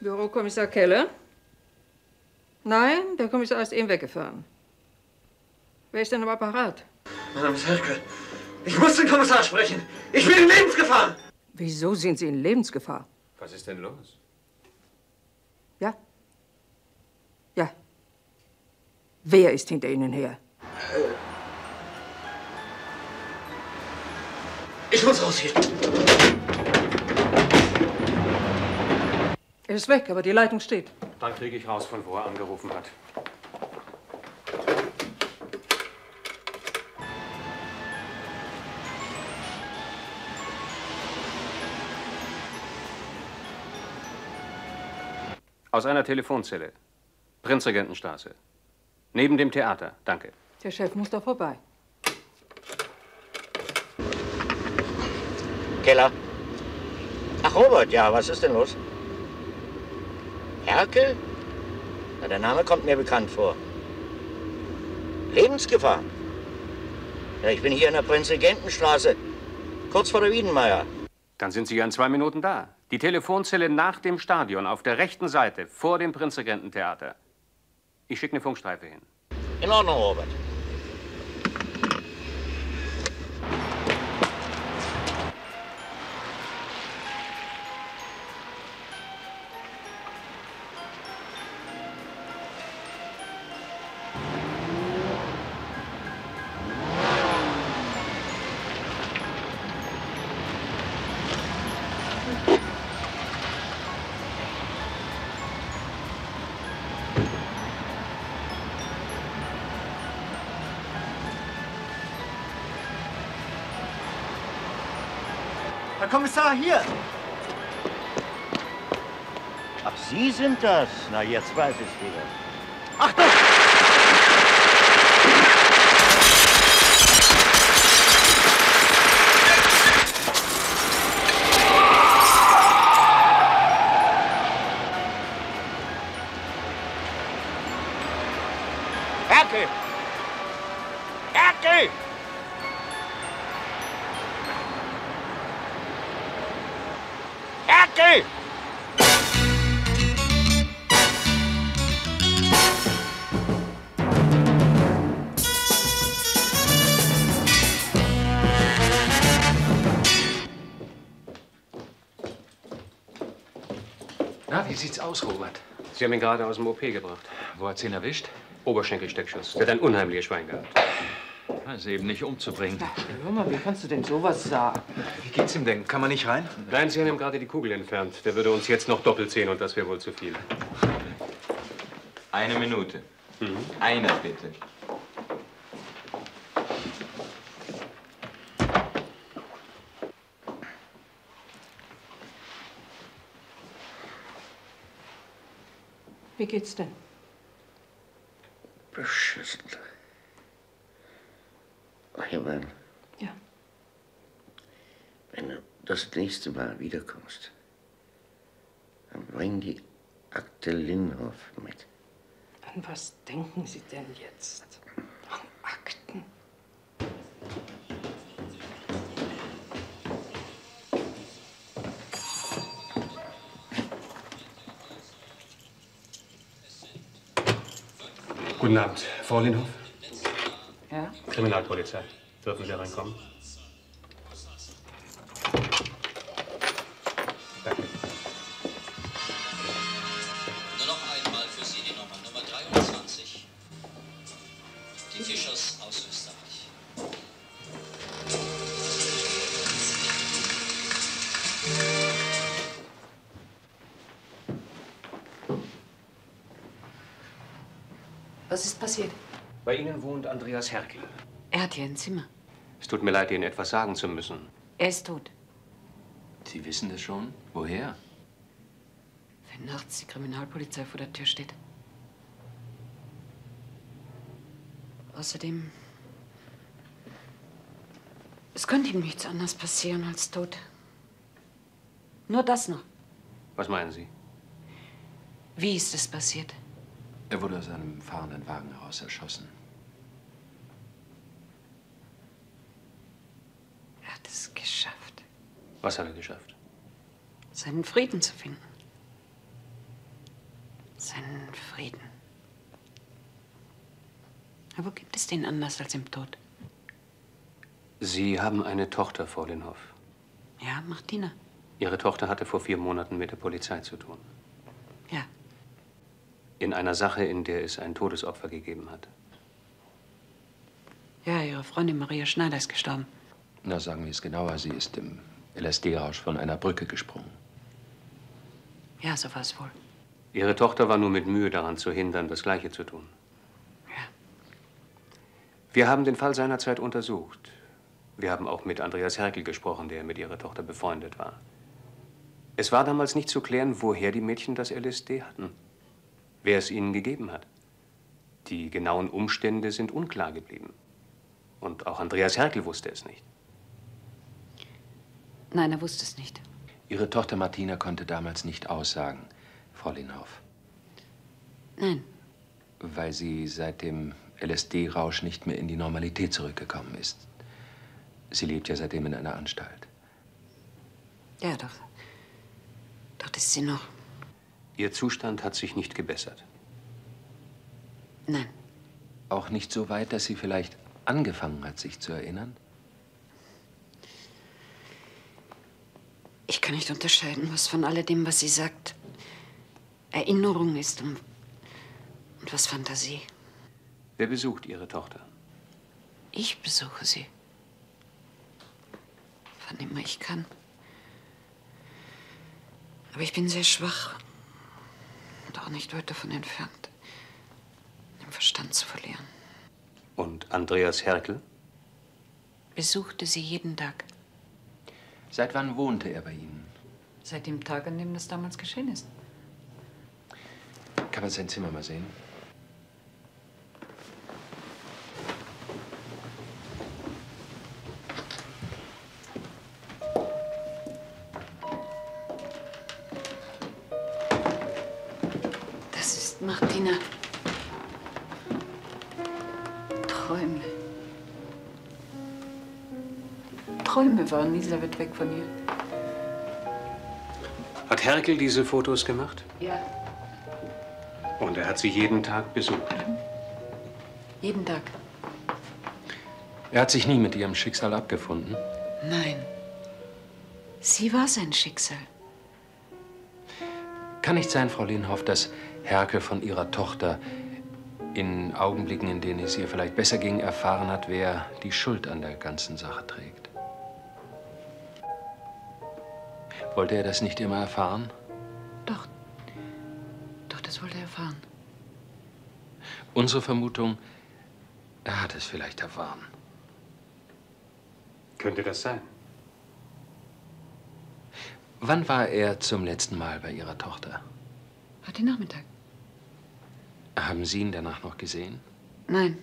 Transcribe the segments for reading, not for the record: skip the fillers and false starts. Bürokommissar Keller? Nein, der Kommissar ist eben weggefahren. Wer ist denn am Apparat? Mein Name ist Merkel. Ich muss den Kommissar sprechen. Ich bin in Lebensgefahr. Wieso sind Sie in Lebensgefahr? Was ist denn los? Ja? Ja. Wer ist hinter Ihnen her? Ich muss raus hier. Er ist weg, aber die Leitung steht. Dann kriege ich raus, von wo er angerufen hat. Aus einer Telefonzelle. Prinzregentenstraße. Neben dem Theater. Danke. Der Chef muss da vorbei. Keller. Ach, Robert, ja, was ist denn los? Merkel? Na, der Name kommt mir bekannt vor. Lebensgefahr. Ja, ich bin hier in der Prinzregentenstraße, kurz vor der Wiedenmeier. Dann sind Sie ja in 2 Minuten da. Die Telefonzelle nach dem Stadion, auf der rechten Seite, vor dem Prinzregententheater. Ich schicke eine Funkstreife hin. In Ordnung, Robert. Kommissar, hier! Ach, Sie sind das? Na, jetzt weiß ich wieder. Achtung! Merkel! Merkel! Na, wie sieht's aus, Robert? Sie haben ihn gerade aus dem OP gebracht. Wo hat's ihn erwischt? Oberschenkelsteckschuss. Der hat ein unheimliches Schwein gehabt. Ist eben nicht umzubringen. Ach, hör mal, wie kannst du denn sowas sagen? Wie geht's ihm denn? Kann man nicht rein? Nein, Sie haben ihm gerade die Kugel entfernt. Der würde uns jetzt noch doppelt sehen und das wäre wohl zu viel. 1 Minute. Mhm. Eine bitte. Wie geht's denn? Beschissen. Himmel. Ja. Wenn du das nächste Mal wiederkommst, dann bring die Akte Lindhoff mit. An was denken Sie denn jetzt? An Akten? Guten Abend, Frau Lindhoff. Ja? Kriminalpolizei. Dürfen Sie reinkommen? Danke. Nur noch einmal für Sie die Nummer 23. Die Fischers aus Österreich. Was ist passiert? Bei Ihnen wohnt Andreas Merkel. Er hat hier ein Zimmer. Es tut mir leid, Ihnen etwas sagen zu müssen. Er ist tot. Sie wissen das schon? Woher? Wenn nachts die Kriminalpolizei vor der Tür steht. Außerdem, es könnte ihm nichts anderes passieren als tot. Nur das noch. Was meinen Sie? Wie ist es passiert? Er wurde aus einem fahrenden Wagen heraus erschossen. Er hat es geschafft. Was hat er geschafft? Seinen Frieden zu finden. seinen Frieden. Aber wo gibt es den anders als im Tod? Sie haben eine Tochter, Frau Lindhoff. Ja, Martina. Ihre Tochter hatte vor 4 Monaten mit der Polizei zu tun. Ja. In einer Sache, in der es ein Todesopfer gegeben hat. Ja, Ihre Freundin Maria Schneider ist gestorben. Na, sagen wir es genauer. Sie ist im LSD-Rausch von einer Brücke gesprungen. Ja, so war es wohl. Ihre Tochter war nur mit Mühe daran zu hindern, das Gleiche zu tun. Ja. Wir haben den Fall seinerzeit untersucht. Wir haben auch mit Andreas Merkel gesprochen, der mit ihrer Tochter befreundet war. Es war damals nicht zu klären, woher die Mädchen das LSD hatten, wer es ihnen gegeben hat. Die genauen Umstände sind unklar geblieben. Und auch Andreas Merkel wusste es nicht. Nein, er wusste es nicht. Ihre Tochter Martina konnte damals nicht aussagen, Frau Lindhoff. Nein. Weil sie seit dem LSD-Rausch nicht mehr in die Normalität zurückgekommen ist. Sie lebt ja seitdem in einer Anstalt. Ja, doch. Dort ist sie noch. Ihr Zustand hat sich nicht gebessert? Nein. Auch nicht so weit, dass sie vielleicht angefangen hat, sich zu erinnern? Ich kann nicht unterscheiden, was von alledem, was sie sagt, Erinnerung ist und was Fantasie. Wer besucht Ihre Tochter? Ich besuche sie. Wann immer ich kann. Aber ich bin sehr schwach und auch nicht weit davon entfernt, den Verstand zu verlieren. Und Andreas Merkel? Besuchte sie jeden Tag. Seit wann wohnte er bei Ihnen? Seit dem Tag, an dem das damals geschehen ist. Kann man sein Zimmer mal sehen? Martina, Träume. Träume waren nie so weit weg von ihr. Hat Merkel diese Fotos gemacht? Ja. Und er hat sie jeden Tag besucht? Mhm. Jeden Tag. Er hat sich nie mit ihrem Schicksal abgefunden? Nein. Sie war sein Schicksal. Kann nicht sein, Frau Lindhoff, dass Merkel von ihrer Tochter in Augenblicken, in denen es ihr vielleicht besser ging, erfahren hat, wer die Schuld an der ganzen Sache trägt. Wollte er das nicht immer erfahren? Doch. Doch, das wollte er erfahren. Unsere Vermutung, er hat es vielleicht erfahren. Könnte das sein? Wann war er zum letzten Mal bei Ihrer Tochter? Heute Nachmittag. Haben Sie ihn danach noch gesehen? Nein.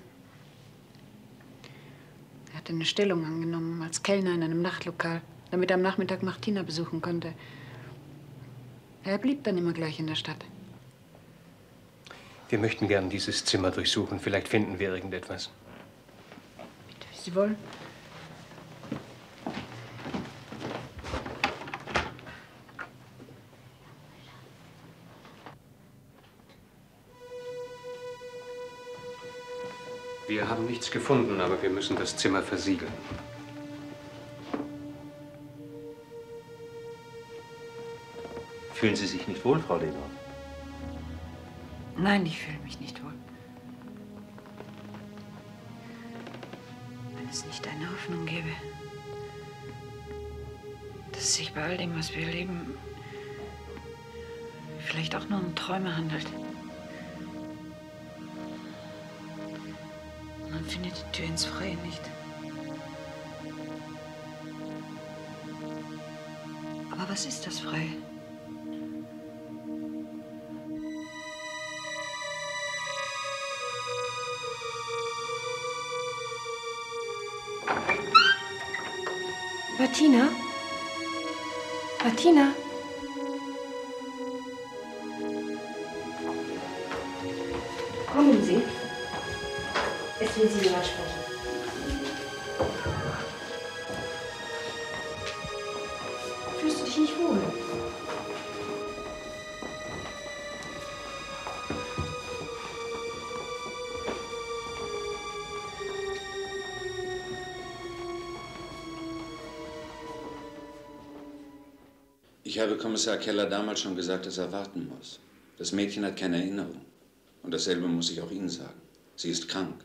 Er hatte eine Stellung angenommen als Kellner in einem Nachtlokal, damit er am Nachmittag Martina besuchen konnte. Er blieb dann immer gleich in der Stadt. Wir möchten gern dieses Zimmer durchsuchen. Vielleicht finden wir irgendetwas. Bitte, wie Sie wollen. Wir haben nichts gefunden, aber wir müssen das Zimmer versiegeln. Fühlen Sie sich nicht wohl, Frau Lehmann? Nein, ich fühle mich nicht wohl. Wenn es nicht eine Hoffnung gäbe, dass es sich bei all dem, was wir erleben, vielleicht auch nur um Träume handelt. Man findet die Tür ins Freie nicht. Aber was ist das Freie? Martina? Martina? Kommen Sie. Es will Sie jemand sprechen. Fühlst du dich nicht wohl? Ich habe Kommissar Keller damals schon gesagt, dass er warten muss. Das Mädchen hat keine Erinnerung. Und dasselbe muss ich auch Ihnen sagen. Sie ist krank.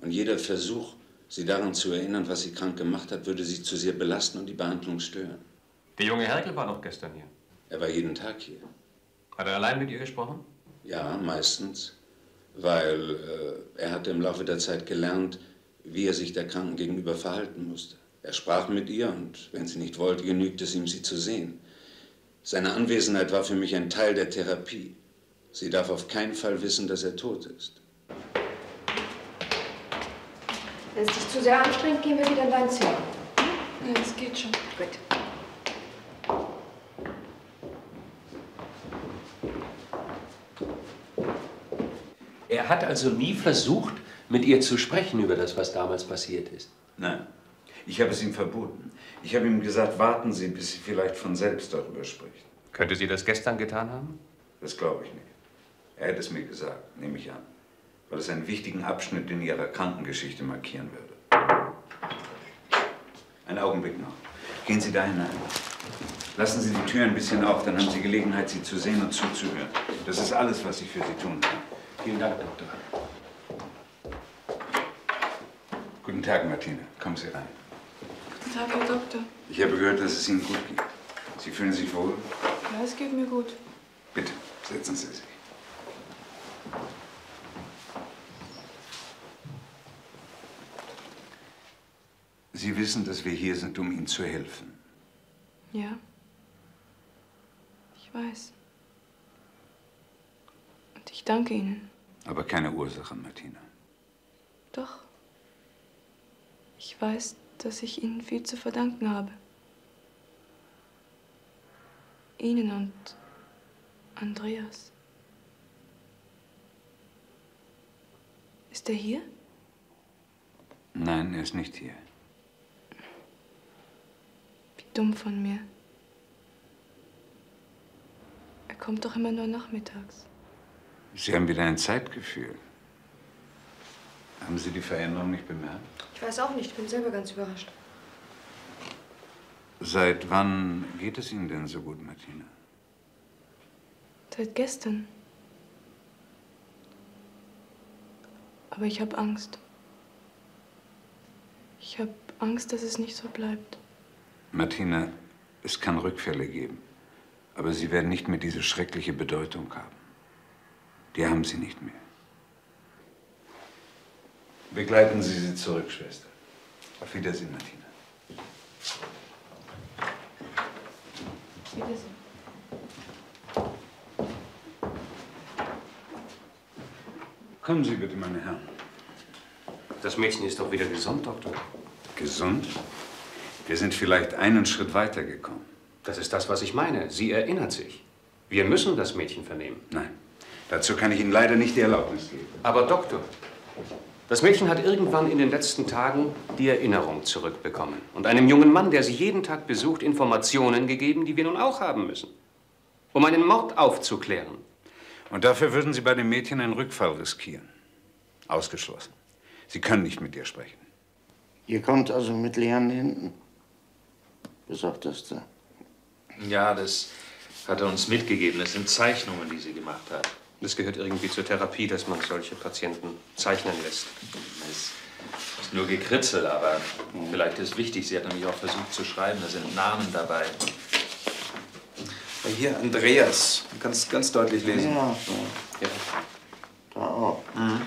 Und jeder Versuch, sie daran zu erinnern, was sie krank gemacht hat, würde sie zu sehr belasten und die Behandlung stören. Der junge Herkel war doch gestern hier. Er war jeden Tag hier. Hat er allein mit ihr gesprochen? Ja, meistens. Weil er hatte im Laufe der Zeit gelernt, wie er sich der Kranken gegenüber verhalten musste. Er sprach mit ihr und wenn sie nicht wollte, genügte es ihm, sie zu sehen. Seine Anwesenheit war für mich ein Teil der Therapie. Sie darf auf keinen Fall wissen, dass er tot ist. Wenn es dich zu sehr anstrengt, gehen wir wieder in dein Zimmer. Ja, es geht schon. Gut. Er hat also nie versucht, mit ihr zu sprechen über das, was damals passiert ist? Nein, ich habe es ihm verboten. Ich habe ihm gesagt, warten Sie, bis sie vielleicht von selbst darüber spricht. Könnte sie das gestern getan haben? Das glaube ich nicht. Er hätte es mir gesagt, nehme ich an, weil es einen wichtigen Abschnitt in ihrer Krankengeschichte markieren würde. Einen Augenblick noch. Gehen Sie da hinein. Lassen Sie die Tür ein bisschen auf, dann haben Sie Gelegenheit, sie zu sehen und zuzuhören. Das ist alles, was ich für Sie tun kann. Vielen Dank, Doktor. Guten Tag, Martina. Kommen Sie rein. Guten Tag, Herr Doktor. Ich habe gehört, dass es Ihnen gut geht. Sie fühlen sich wohl? Ja, es geht mir gut. Bitte, setzen Sie sich. Sie wissen, dass wir hier sind, um Ihnen zu helfen. Ja. Ich weiß. Und ich danke Ihnen. Aber keine Ursache, Martina. Doch. Ich weiß, dass ich Ihnen viel zu verdanken habe. Ihnen und Andreas. Ist er hier? Nein, er ist nicht hier. Wie dumm von mir. Er kommt doch immer nur nachmittags. Sie haben wieder ein Zeitgefühl. Haben Sie die Veränderung nicht bemerkt? Ich weiß auch nicht, ich bin selber ganz überrascht. Seit wann geht es Ihnen denn so gut, Martina? Seit gestern. Aber ich habe Angst. Ich habe Angst, dass es nicht so bleibt. Martina, es kann Rückfälle geben. Aber sie werden nicht mehr diese schreckliche Bedeutung haben. Die haben Sie nicht mehr. Begleiten Sie sie zurück, Schwester. Auf Wiedersehen, Martina. Auf Wiedersehen. Kommen Sie bitte, meine Herren. Das Mädchen ist doch wieder gesund, Doktor. Gesund? Wir sind vielleicht einen Schritt weitergekommen. Das ist das, was ich meine. Sie erinnert sich. Wir müssen das Mädchen vernehmen. Nein, dazu kann ich Ihnen leider nicht die Erlaubnis geben. Aber, Doktor, das Mädchen hat irgendwann in den letzten Tagen die Erinnerung zurückbekommen und einem jungen Mann, der sie jeden Tag besucht, Informationen gegeben, die wir nun auch haben müssen, um einen Mord aufzuklären. Und dafür würden Sie bei dem Mädchen einen Rückfall riskieren. Ausgeschlossen. Sie können nicht mit ihr sprechen. Ihr kommt also mit leeren Händen, besorgt das da. Ja, das hat er uns mitgegeben. Das sind Zeichnungen, die sie gemacht hat. Das gehört irgendwie zur Therapie, dass man solche Patienten zeichnen lässt. Das ist nur Gekritzel, aber vielleicht ist wichtig. Sie hat nämlich auch versucht zu schreiben. Da sind Namen dabei. Hier, Andreas. Du kannst ganz deutlich lesen. Ja. Ja. Da auch. Mhm.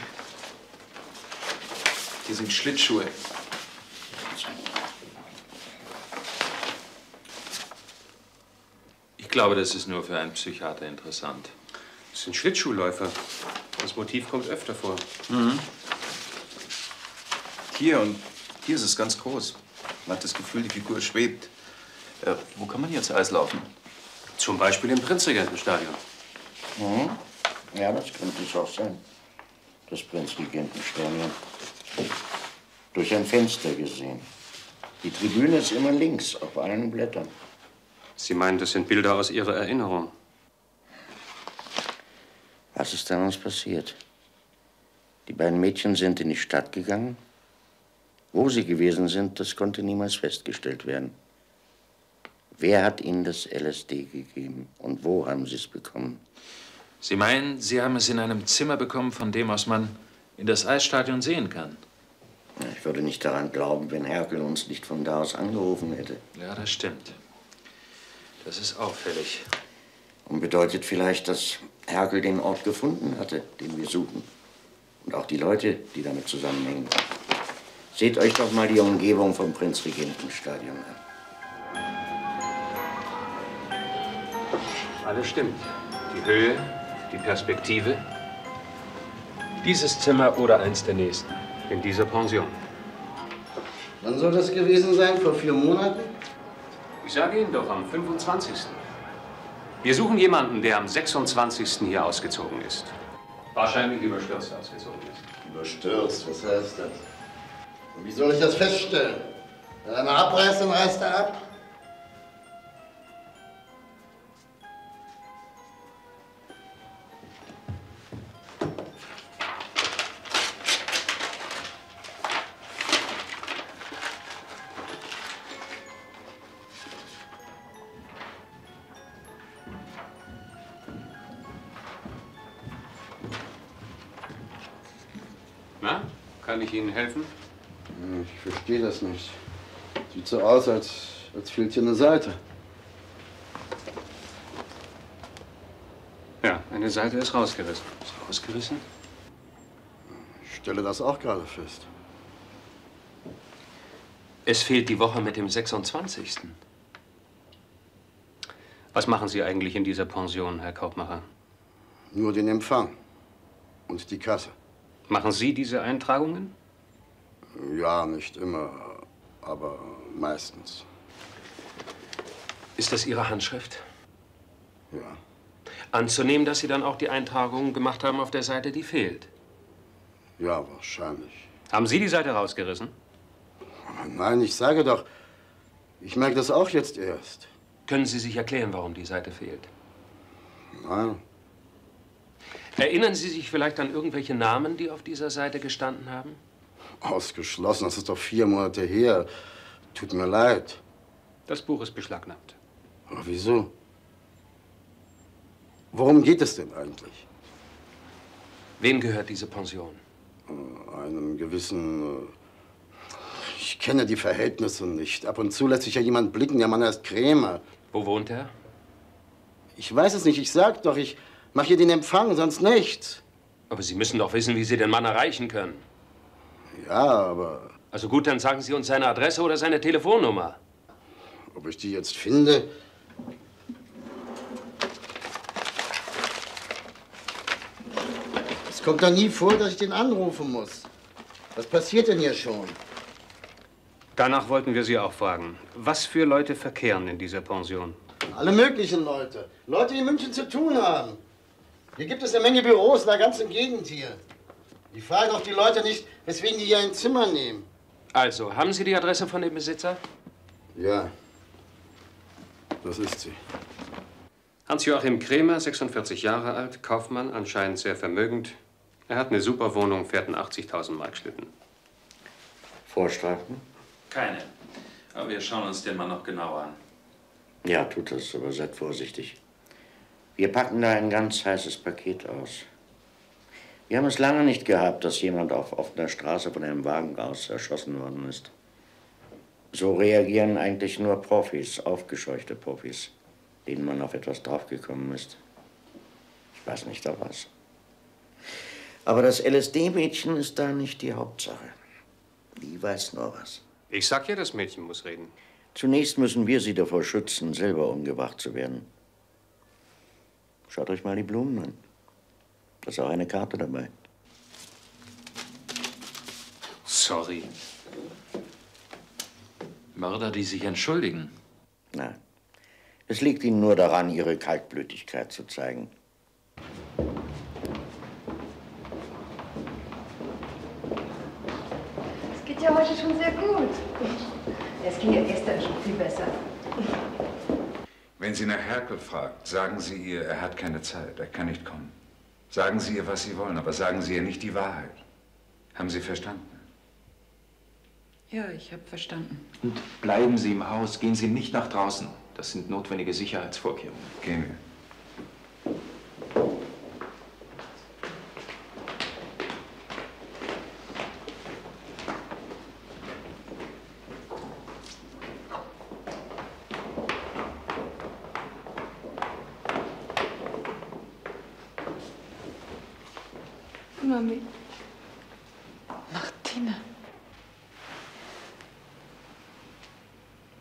Hier sind Schlittschuhe. Ich glaube, das ist nur für einen Psychiater interessant. Das sind Schlittschuhläufer. Das Motiv kommt öfter vor. Mhm. Hier ist es ganz groß. Man hat das Gefühl, die Figur schwebt. Wo kann man jetzt Eislaufen? Zum Beispiel im Prinzregentenstadion. Mhm. Ja, das könnte es auch sein. Das Prinzregentenstadion. Durch ein Fenster gesehen. Die Tribüne ist immer links, auf allen Blättern. Sie meinen, das sind Bilder aus Ihrer Erinnerung? Was ist damals passiert? Die beiden Mädchen sind in die Stadt gegangen. Wo sie gewesen sind, das konnte niemals festgestellt werden. Wer hat Ihnen das LSD gegeben und wo haben Sie es bekommen? Sie meinen, Sie haben es in einem Zimmer bekommen, von dem aus man in das Eisstadion sehen kann? Ich würde nicht daran glauben, wenn Merkel uns nicht von da aus angerufen hätte. Ja, das stimmt. Das ist auffällig. Und bedeutet vielleicht, dass Merkel den Ort gefunden hatte, den wir suchen. Und auch die Leute, die damit zusammenhängen. Seht euch doch mal die Umgebung vom Prinzregentenstadion an. Alles stimmt. Die Höhe, die Perspektive. Dieses Zimmer oder eins der nächsten. In dieser Pension. Wann soll das gewesen sein? Vor 4 Monaten? Ich sage Ihnen doch, am 25. Wir suchen jemanden, der am 26. hier ausgezogen ist. Wahrscheinlich überstürzt ausgezogen ist. Überstürzt? Was heißt das? Und wie soll ich das feststellen? Wenn einer abreist, dann reist er ab. Na, kann ich Ihnen helfen? Ich verstehe das nicht. Sieht so aus, als fehlt hier eine Seite. Ja, eine Seite ist rausgerissen. Ist rausgerissen? Ich stelle das auch gerade fest. Es fehlt die Woche mit dem 26. Was machen Sie eigentlich in dieser Pension, Herr Korbmacher? Nur den Empfang und die Kasse. Machen Sie diese Eintragungen? Ja, nicht immer, aber meistens. Ist das Ihre Handschrift? Ja. Anzunehmen, dass Sie dann auch die Eintragungen gemacht haben auf der Seite, die fehlt? Ja, wahrscheinlich. Haben Sie die Seite rausgerissen? Nein, ich sage doch, ich merke das auch jetzt erst. Können Sie sich erklären, warum die Seite fehlt? Nein. Erinnern Sie sich vielleicht an irgendwelche Namen, die auf dieser Seite gestanden haben? Ausgeschlossen, das ist doch 4 Monate her. Tut mir leid. Das Buch ist beschlagnahmt. Aber wieso? Worum geht es denn eigentlich? Wem gehört diese Pension? Einem gewissen... Ich kenne die Verhältnisse nicht. Ab und zu lässt sich ja jemand blicken, der Mann heißt Krämer. Wo wohnt er? Ich weiß es nicht, ich sag doch, ich mache hier den Empfang, sonst nichts. Aber Sie müssen doch wissen, wie Sie den Mann erreichen können. Ja, aber... Also gut, dann sagen Sie uns seine Adresse oder seine Telefonnummer. Ob ich die jetzt finde? Es kommt doch nie vor, dass ich den anrufen muss. Was passiert denn hier schon? Danach wollten wir Sie auch fragen. Was für Leute verkehren in dieser Pension? Alle möglichen Leute. Leute, die in München zu tun haben. Hier gibt es eine Menge Büros in der ganzen Gegend hier. Die fragen auch die Leute nicht, weswegen die hier ein Zimmer nehmen. Also, haben Sie die Adresse von dem Besitzer? Ja, das ist sie. Hans-Joachim Krämer, 46 Jahre alt, Kaufmann, anscheinend sehr vermögend. Er hat eine super Wohnung, fährt einen 80.000 Mark Schlitten. Vorstrafen? Keine. Aber wir schauen uns den Mann noch genauer an. Ja, tut das, aber seid vorsichtig. Wir packen da ein ganz heißes Paket aus. Wir haben es lange nicht gehabt, dass jemand auf offener Straße von einem Wagen aus erschossen worden ist. So reagieren eigentlich nur Profis, aufgescheuchte Profis, denen man auf etwas draufgekommen ist. Ich weiß nicht, auf was. Aber das LSD-Mädchen ist da nicht die Hauptsache. Die weiß nur was. Ich sag ja, das Mädchen muss reden. Zunächst müssen wir sie davor schützen, selber umgebracht zu werden. Schaut euch mal die Blumen an. Da ist auch eine Karte dabei. Sorry. Mörder, die sich entschuldigen. Nein. Es liegt ihnen nur daran, ihre Kaltblütigkeit zu zeigen. Es geht ja heute schon sehr gut. Es ging ja gestern schon viel besser. Wenn sie nach Merkel fragt, sagen Sie ihr, er hat keine Zeit, er kann nicht kommen. Sagen Sie ihr, was Sie wollen, aber sagen Sie ihr nicht die Wahrheit. Haben Sie verstanden? Ja, ich habe verstanden. Und bleiben Sie im Haus, gehen Sie nicht nach draußen. Das sind notwendige Sicherheitsvorkehrungen. Gehen wir. Mami. Martina.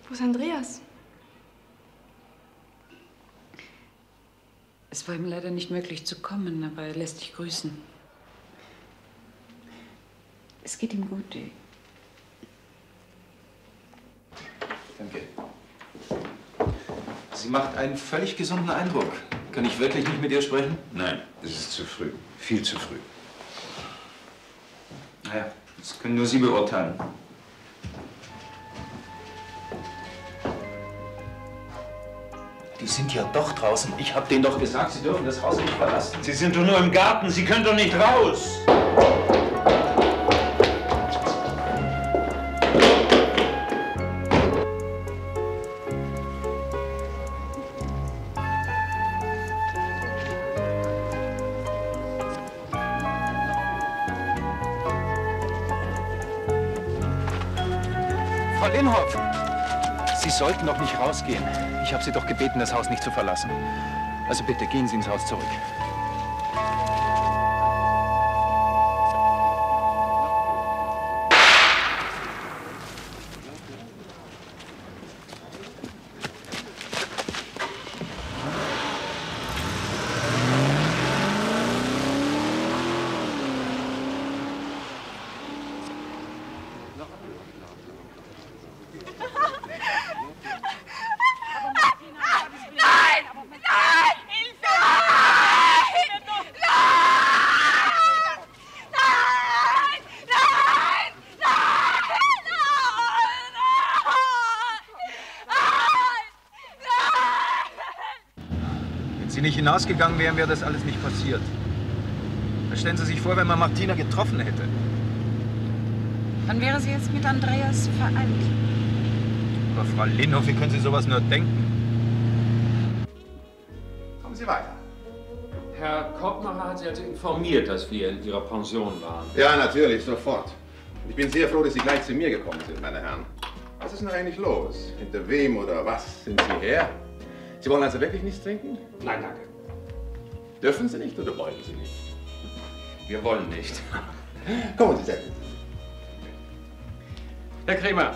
Wo ist Andreas? Es war ihm leider nicht möglich zu kommen, aber er lässt dich grüßen. Es geht ihm gut. Danke. Sie macht einen völlig gesunden Eindruck. Kann ich wirklich nicht mit ihr sprechen? Nein, es ist zu früh. Viel zu früh. Naja, das können nur Sie beurteilen. Die sind ja doch draußen. Ich habe denen doch gesagt, Sie dürfen das Haus nicht verlassen. Sie sind doch nur im Garten. Sie können doch nicht raus. Frau Lindhoff, Sie sollten doch nicht rausgehen. Ich habe Sie doch gebeten, das Haus nicht zu verlassen. Also bitte, gehen Sie ins Haus zurück. Wenn Sie nicht hinausgegangen wären, wäre das alles nicht passiert. Da stellen Sie sich vor, wenn man Martina getroffen hätte. Dann wäre sie jetzt mit Andreas vereint. Aber Frau Lindhoff, wie können Sie sowas nur denken? Kommen Sie weiter. Herr Korbmacher hat Sie also informiert, dass wir in Ihrer Pension waren. Ja, natürlich, sofort. Ich bin sehr froh, dass Sie gleich zu mir gekommen sind, meine Herren. Was ist denn eigentlich los? Hinter wem oder was sind Sie her? Sie wollen also wirklich nichts trinken? Nein, danke. Dürfen Sie nicht oder wollen Sie nicht? Wir wollen nicht. Kommen Sie, setzen Sie sich. Herr Krämer,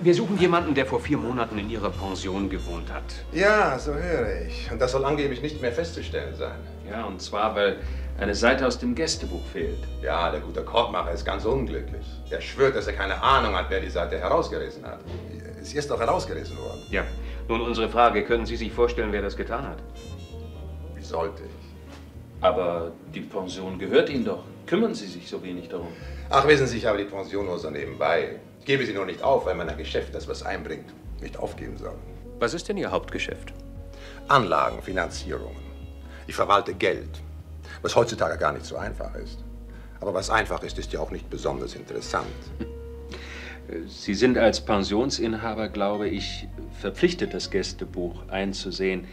wir suchen jemanden, der vor 4 Monaten in Ihrer Pension gewohnt hat. Ja, so höre ich. Und das soll angeblich nicht mehr festzustellen sein. Ja, und zwar, weil eine Seite aus dem Gästebuch fehlt. Ja, der gute Korbmacher ist ganz unglücklich. Er schwört, dass er keine Ahnung hat, wer die Seite herausgerissen hat. Sie ist doch herausgerissen worden. Ja. Nun, unsere Frage, können Sie sich vorstellen, wer das getan hat? Wie sollte ich? Aber die Pension gehört Ihnen doch. Kümmern Sie sich so wenig darum. Ach, wissen Sie, ich habe die Pension nur so nebenbei. Ich gebe sie nur nicht auf, weil man ein Geschäft, das was einbringt, nicht aufgeben soll. Was ist denn Ihr Hauptgeschäft? Anlagen, Finanzierungen. Ich verwalte Geld, was heutzutage gar nicht so einfach ist. Aber was einfach ist, ist ja auch nicht besonders interessant. Sie sind als Pensionsinhaber, glaube ich, verpflichtet, das Gästebuch einzusehen.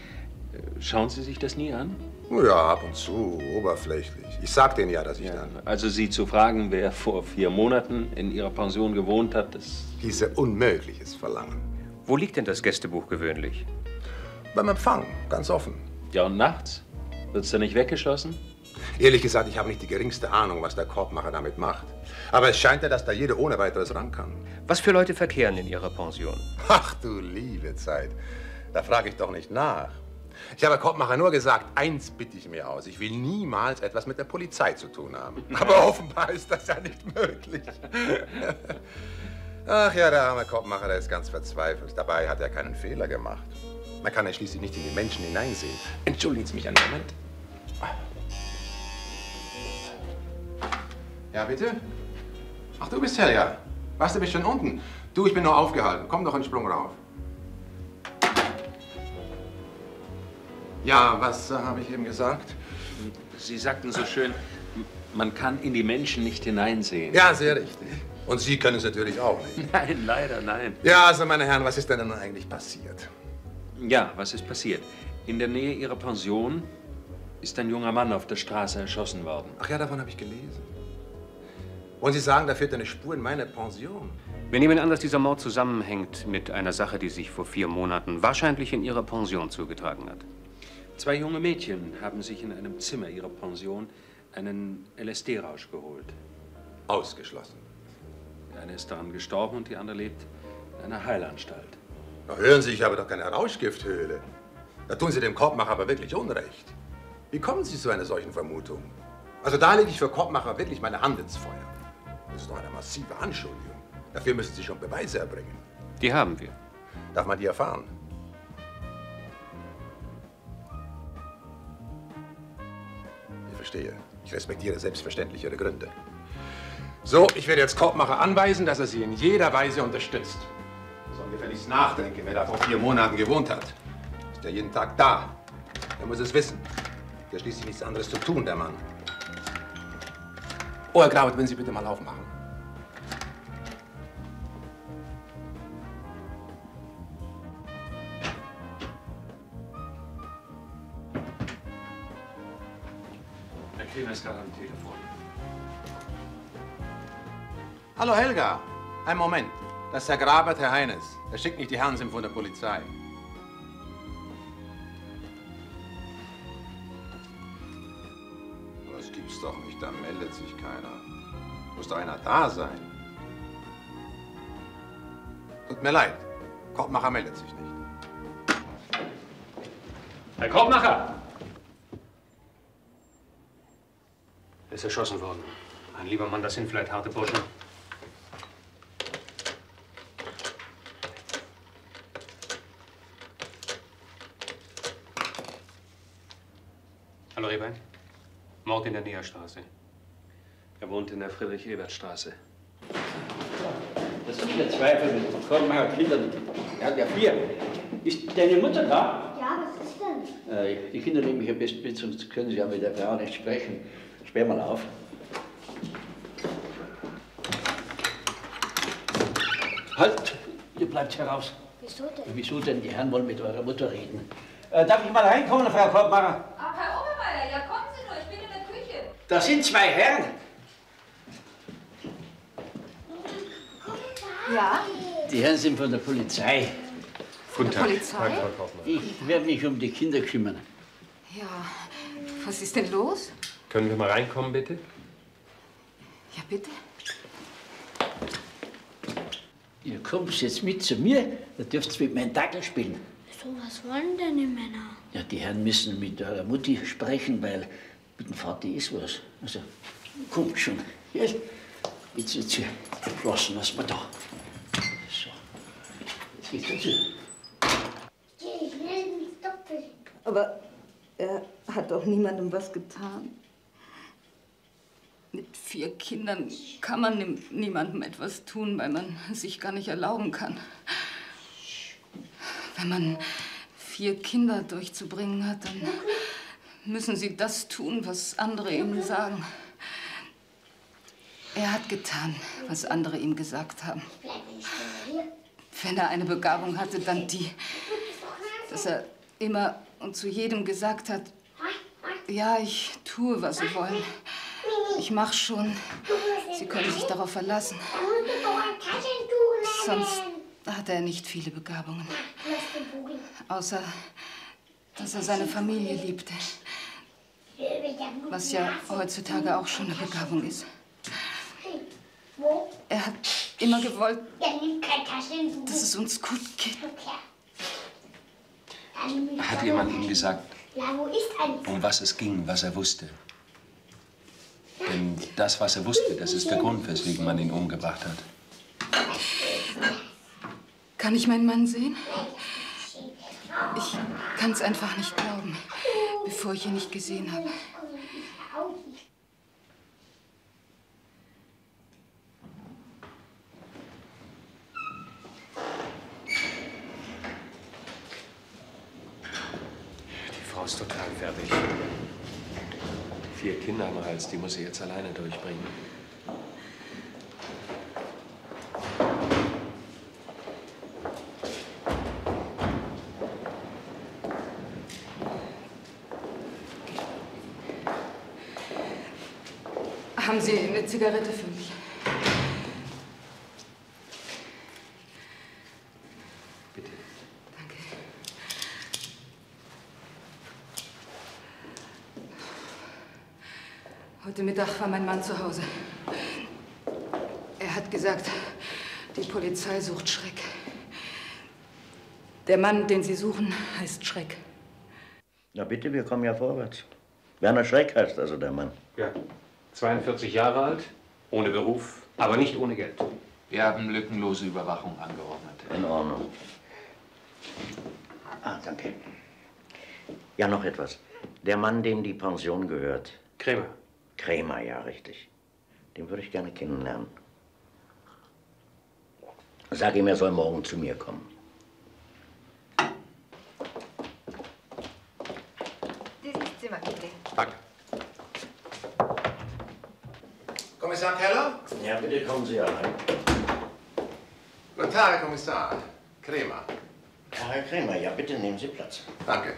Schauen Sie sich das nie an? Ja, ab und zu, oberflächlich. Ich sag denen ja, dass ich dann... Also Sie zu fragen, wer vor 4 Monaten in Ihrer Pension gewohnt hat, das... Diese unmögliches Verlangen. Wo liegt denn das Gästebuch gewöhnlich? Beim Empfang, ganz offen. Ja, und nachts? Wird's da nicht weggeschlossen? Ehrlich gesagt, ich habe nicht die geringste Ahnung, was der Korbmacher damit macht. Aber es scheint ja, dass da jeder ohne weiteres ran kann. Was für Leute verkehren in Ihrer Pension? Ach du liebe Zeit, da frage ich doch nicht nach. Ich habe Korbmacher nur gesagt, eins bitte ich mir aus, ich will niemals etwas mit der Polizei zu tun haben. Aber offenbar ist das ja nicht möglich. Ach ja, der arme Korbmacher, der ist ganz verzweifelt. Dabei hat er keinen Fehler gemacht. Man kann ja schließlich nicht in die Menschen hineinsehen. Entschuldigen Sie mich einen Moment. Ja, bitte? Ach, du bist Helga. Was, du bist schon unten? Du, ich bin noch aufgehalten. Komm doch einen Sprung rauf. Ja, was habe ich eben gesagt? Sie sagten so schön, man kann in die Menschen nicht hineinsehen. Ja, sehr richtig. Und Sie können es natürlich auch nicht. Nein, leider nein. Ja, also meine Herren, was ist denn nun eigentlich passiert? Ja, was ist passiert? In der Nähe Ihrer Pension ist ein junger Mann auf der Straße erschossen worden. Ach ja, davon habe ich gelesen. Wollen Sie sagen, da fehlt eine Spur in meiner Pension? Wir nehmen an, dass dieser Mord zusammenhängt mit einer Sache, die sich vor 4 Monaten wahrscheinlich in Ihrer Pension zugetragen hat. 2 junge Mädchen haben sich in einem Zimmer Ihrer Pension einen LSD-Rausch geholt. Ausgeschlossen. Die eine ist daran gestorben und die andere lebt in einer Heilanstalt. Na hören Sie, ich habe doch keine Rauschgifthöhle. Da tun Sie dem Korbmacher aber wirklich Unrecht. Wie kommen Sie zu einer solchen Vermutung? Also da lege ich für Korbmacher wirklich meine Hand ins Feuer. Das ist doch eine massive Anschuldigung. Dafür müssen Sie schon Beweise erbringen. Die haben wir. Darf man die erfahren? Ich verstehe. Ich respektiere selbstverständlich Ihre Gründe. So, ich werde jetzt Korbmacher anweisen, dass er Sie in jeder Weise unterstützt. Sollen wir gefälligst nachdenken, wer da vor 4 Monaten gewohnt hat. Ist ja jeden Tag da. Er muss es wissen. Der schließlich nichts anderes zu tun, der Mann. Oh, Herr Grauert, wenn Sie bitte mal aufmachen. Herr Krämer ist gerade am Telefon. Hallo, Helga. Ein Moment. Das ist Herr Grabert, Herr Heines. Er schickt nicht die Herrensimpf von der Polizei. Das gibt's doch nicht, da meldet sich keiner. Muss doch einer da sein. Tut mir leid, Korbmacher meldet sich nicht. Herr Korbmacher! Er ist erschossen worden. Mein lieber Mann, das sind vielleicht harte Burschen. Hallo, Rehbein. Mord in der Näherstraße. Er wohnt in der Friedrich-Ebert-Straße. Das sind ja Zweifel mit dem Korbmacher Kinder. Er hat ja 4. Ist deine Mutter da? Ja, was ist denn? Die Kinder nehmen mich am besten mit, sonst können sie ja mit der Frau nicht sprechen. Sperr mal auf. Halt! Ihr bleibt heraus. Wieso denn? Wieso denn? Die Herren wollen mit eurer Mutter reden. Darf ich mal reinkommen, Frau Korbmacher? Ach, Herr Obermeier, ja kommen Sie nur, ich bin in der Küche. Da sind 2 Herren. Ja? Die Herren sind von der Polizei. Von der Polizei? Ich werde mich um die Kinder kümmern. Ja, was ist denn los? Können wir mal reinkommen, bitte? Ja, bitte. Ihr kommt jetzt mit zu mir, da dürft ihr mit meinem Dackel spielen. So, was wollen denn die Männer? Ja, die Herren müssen mit eurer Mutti sprechen, weil mit dem Vati ist was. Also, kommt schon. Ja? Jetzt wird's hier. Lassen wir es mal da. So. Jetzt geht's dazu. Ich will nicht doppeln. Aber er hat doch niemandem was getan. Mit 4 Kindern kann man niemandem etwas tun, weil man es sich gar nicht erlauben kann. Wenn man 4 Kinder durchzubringen hat, dann müssen sie das tun, was andere ihm sagen. Er hat getan, was andere ihm gesagt haben. Wenn er eine Begabung hatte, dann die, dass er immer und zu jedem gesagt hat, ja, ich tue, was sie wollen. Ich mach schon. Sie können sich darauf verlassen. Sonst hat er nicht viele Begabungen. Außer, dass er seine Familie liebte. Was ja heutzutage auch schon eine Begabung ist. Er hat immer gewollt, dass es uns gut geht. Hat jemand ihm gesagt, um was es ging, was er wusste? Denn das, was er wusste, das ist der Grund, weswegen man ihn umgebracht hat. Kann ich meinen Mann sehen? Ich kann es einfach nicht glauben, bevor ich ihn nicht gesehen habe. Die Frau ist total fertig. 4 Kinder am Hals, die muss sie jetzt alleine durchbringen. Haben Sie eine Zigarette für mich? Bitte. Danke. Heute Mittag war mein Mann zu Hause. Er hat gesagt, die Polizei sucht Schreck. Der Mann, den Sie suchen, heißt Schreck. Na bitte, wir kommen ja vorwärts. Werner Schreck heißt also der Mann. Ja, 42 Jahre alt, ohne Beruf, aber nicht ohne Geld. Wir haben lückenlose Überwachung angeordnet. In Ordnung. Ah, danke. Ja, noch etwas. Der Mann, dem die Pension gehört. Krämer. Krämer, ja, richtig. Den würde ich gerne kennenlernen. Sag ihm, er soll morgen zu mir kommen. Dieses Zimmer, bitte. Danke. Kommissar Keller? Ja, bitte kommen Sie herein. Guten Tag, Herr Kommissar Krämer. Ja, Herr Krämer, ja, bitte nehmen Sie Platz. Danke.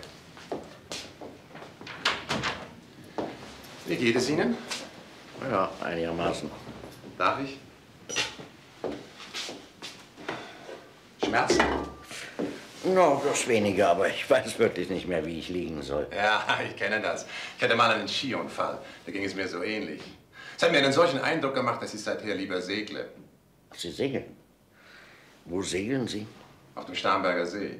Wie geht es Ihnen? Ja, einigermaßen. Darf ich? Schmerzen? No, das weniger, aber ich weiß wirklich nicht mehr, wie ich liegen soll. Ja, ich kenne das. Ich hatte mal einen Skiunfall. Da ging es mir so ähnlich. Es hat mir einen solchen Eindruck gemacht, dass ich seither lieber segle. Sie segeln? Wo segeln Sie? Auf dem Starnberger See.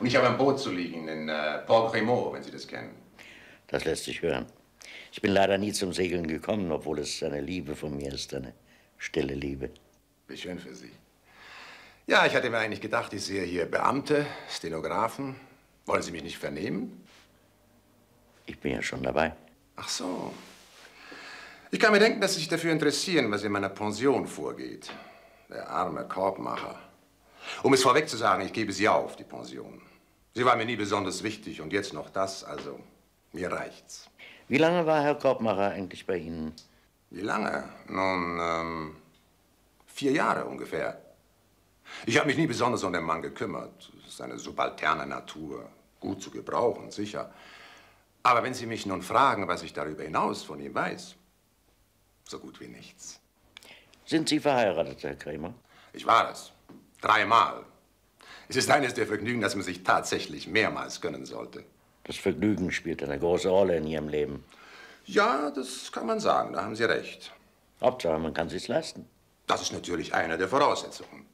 Und ich habe ein Boot zu liegen in Port Grimaud, wenn Sie das kennen. Das lässt sich hören. Ich bin leider nie zum Segeln gekommen, obwohl es eine Liebe von mir ist, eine stille Liebe. Wie schön für Sie. Ja, ich hatte mir eigentlich gedacht, ich sehe hier Beamte, Stenografen. Wollen Sie mich nicht vernehmen? Ich bin ja schon dabei. Ach so. Ich kann mir denken, dass Sie sich dafür interessieren, was in meiner Pension vorgeht. Der arme Korbmacher. Um es vorweg zu sagen, ich gebe Sie auf, die Pension. Sie war mir nie besonders wichtig und jetzt noch das, also mir reicht's. Wie lange war Herr Korbmacher eigentlich bei Ihnen? Wie lange? Nun, 4 Jahre ungefähr. Ich habe mich nie besonders um den Mann gekümmert. Es ist eine subalterne Natur. Gut zu gebrauchen, sicher. Aber wenn Sie mich nun fragen, was ich darüber hinaus von ihm weiß, so gut wie nichts. Sind Sie verheiratet, Herr Krämer? Ich war es. 3-mal. Es ist eines der Vergnügen, das man sich tatsächlich mehrmals gönnen sollte. Das Vergnügen spielt eine große Rolle in Ihrem Leben. Ja, das kann man sagen. Da haben Sie recht. Hauptsache, man kann es sich leisten. Das ist natürlich eine der Voraussetzungen.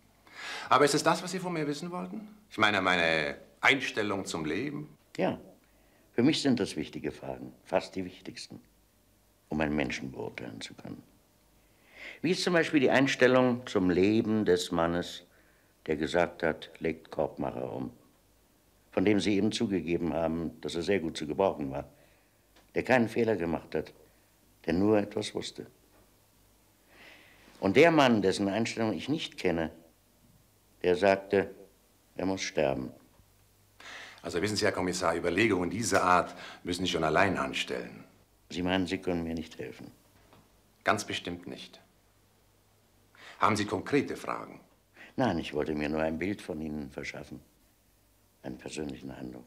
Aber ist es das, was Sie von mir wissen wollten? Ich meine, meine Einstellung zum Leben? Ja, für mich sind das wichtige Fragen, fast die wichtigsten, um einen Menschen beurteilen zu können. Wie ist zum Beispiel die Einstellung zum Leben des Mannes, der gesagt hat, legt Korbmacher um, von dem Sie eben zugegeben haben, dass er sehr gut zu gebrauchen war, der keinen Fehler gemacht hat, der nur etwas wusste. Und der Mann, dessen Einstellung ich nicht kenne, der sagte, er muss sterben. Also wissen Sie, Herr Kommissar, Überlegungen dieser Art müssen Sie schon allein anstellen. Sie meinen, Sie können mir nicht helfen? Ganz bestimmt nicht. Haben Sie konkrete Fragen? Nein, ich wollte mir nur ein Bild von Ihnen verschaffen. Einen persönlichen Eindruck.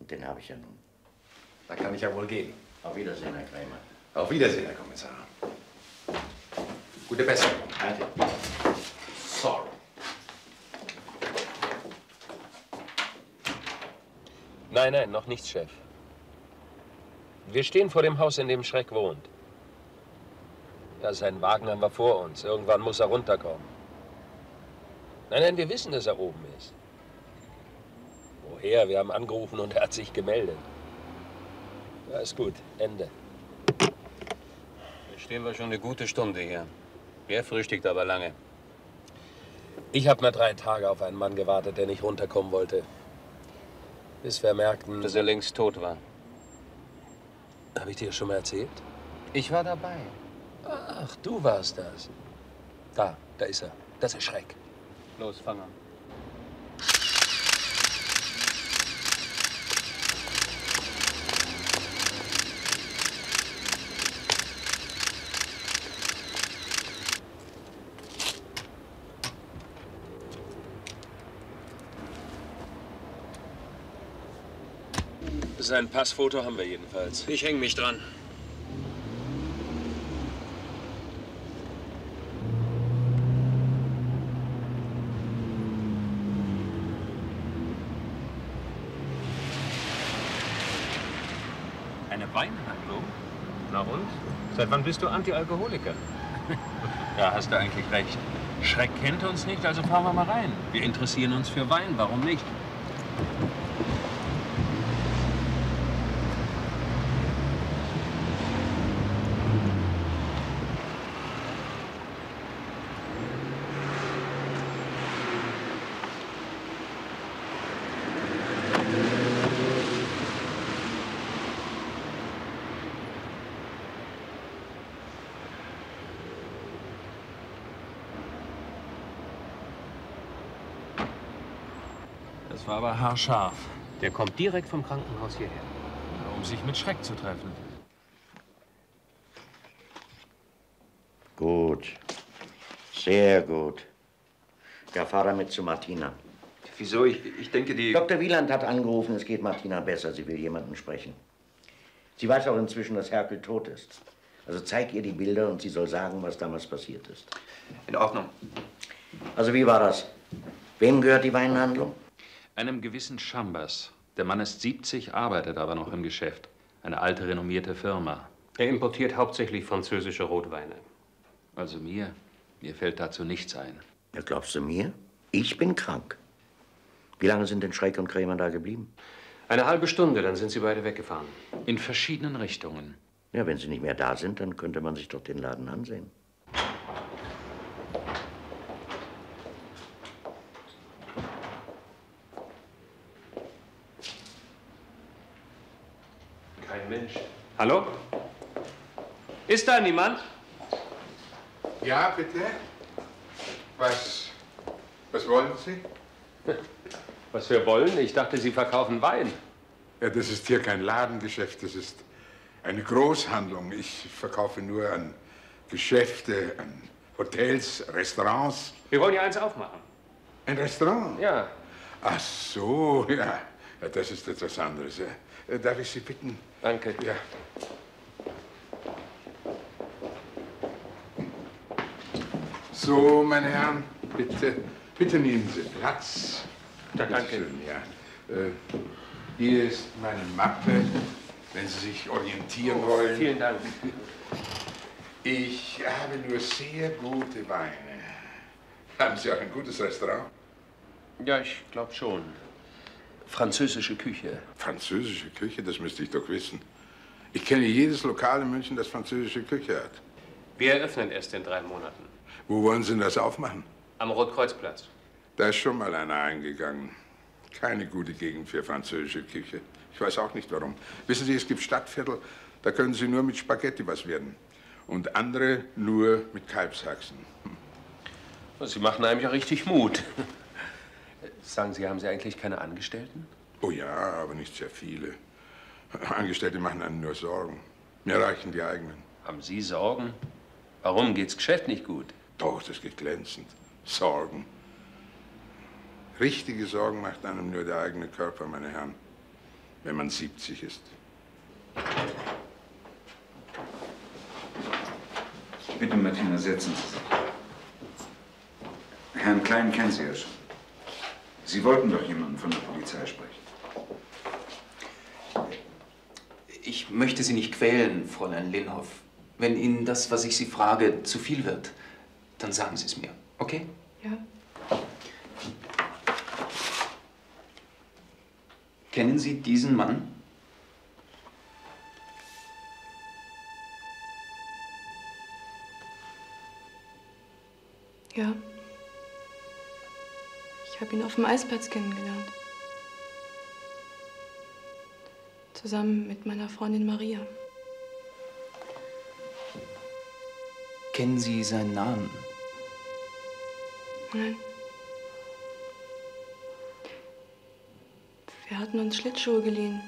Und den habe ich ja nun. Da kann ich ja wohl gehen. Auf Wiedersehen, Herr Krämer. Auf Wiedersehen, Herr Kommissar. Gute Besserung. Danke. Sorry. Nein, nein, noch nichts, Chef. Wir stehen vor dem Haus, in dem Schreck wohnt. Ja, sein Wagen haben wir vor uns. Irgendwann muss er runterkommen. Nein, nein, wir wissen, dass er oben ist. Woher? Wir haben angerufen und er hat sich gemeldet. Ja, ist gut. Ende. Da stehen wir schon eine gute Stunde hier. Wer frühstückt aber lange? Ich habe mal 3 Tage auf einen Mann gewartet, der nicht runterkommen wollte. Bis wir merkten, dass er längst tot war. Habe ich dir schon mal erzählt? Ich war dabei. Ach, du warst das. Da ist er. Das ist Schreck. Los, fang an. Sein Passfoto haben wir jedenfalls. Ich hänge mich dran. Weinhandlung? Na und? Seit wann bist du Antialkoholiker? Ja, hast du eigentlich recht. Schreck kennt uns nicht, also fahren wir mal rein. Wir interessieren uns für Wein, warum nicht? Das war aber haarscharf. Der kommt direkt vom Krankenhaus hierher. Um sich mit Schreck zu treffen. Gut. Sehr gut. Ja, fahr damit zu Martina. Wieso? Ich denke, die... Dr. Wieland hat angerufen, es geht Martina besser. Sie will jemanden sprechen. Sie weiß auch inzwischen, dass Herkel tot ist. Also zeig ihr die Bilder und sie soll sagen, was damals passiert ist. In Ordnung. Also wie war das? Wem gehört die Weinhandlung? Einem gewissen Chambers. Der Mann ist 70, arbeitet aber noch im Geschäft. Eine alte, renommierte Firma. Er importiert hauptsächlich französische Rotweine. Also mir fällt dazu nichts ein. Ja, glaubst du mir? Ich bin krank. Wie lange sind denn Schreck und Krämer da geblieben? Eine halbe Stunde, dann sind sie beide weggefahren. In verschiedenen Richtungen. Ja, wenn sie nicht mehr da sind, dann könnte man sich doch den Laden ansehen. Mensch. Hallo? Ist da niemand? Ja, bitte. Was wollen Sie? Was wir wollen? Ich dachte, Sie verkaufen Wein. Ja, das ist hier kein Ladengeschäft, das ist eine Großhandlung. Ich verkaufe nur an Geschäfte, an Hotels, Restaurants. Wir wollen ja eins aufmachen. Ein Restaurant? Ja. Ach so, ja. Ja, das ist etwas anderes, ja. Darf ich Sie bitten? Danke. Ja. So, meine Herren, bitte nehmen Sie Platz. Danke. Schön, ja. Hier ist meine Mappe, wenn Sie sich orientieren wollen. Vielen Dank. Ich habe nur sehr gute Weine. Haben Sie auch ein gutes Restaurant? Ja, ich glaube schon. Französische Küche. Französische Küche? Das müsste ich doch wissen. Ich kenne jedes Lokal in München, das französische Küche hat. Wir eröffnen erst in 3 Monaten. Wo wollen Sie denn das aufmachen? Am Rotkreuzplatz. Da ist schon mal einer eingegangen. Keine gute Gegend für französische Küche. Ich weiß auch nicht, warum. Wissen Sie, es gibt Stadtviertel, da können Sie nur mit Spaghetti was werden. Und andere nur mit Kalbshaxen. Sie machen einem ja richtig Mut. Sagen Sie, haben Sie eigentlich keine Angestellten? Oh ja, aber nicht sehr viele. Angestellte machen einem nur Sorgen. Mir reichen die eigenen. Haben Sie Sorgen? Warum geht's Geschäft nicht gut? Doch, das geht glänzend. Sorgen. Richtige Sorgen macht einem nur der eigene Körper, meine Herren, wenn man 70 ist. Bitte, Martina, setzen Sie sich. Herrn Klein kennen Sie ja schon. Sie wollten doch jemanden von der Polizei sprechen. Ich möchte Sie nicht quälen, Fräulein Lindhoff. Wenn Ihnen das, was ich Sie frage, zu viel wird, dann sagen Sie es mir, okay? Ja. Kennen Sie diesen Mann? Ja. Ich habe ihn auf dem Eisplatz kennengelernt. Zusammen mit meiner Freundin Maria. Kennen Sie seinen Namen? Nein. Wir hatten uns Schlittschuhe geliehen.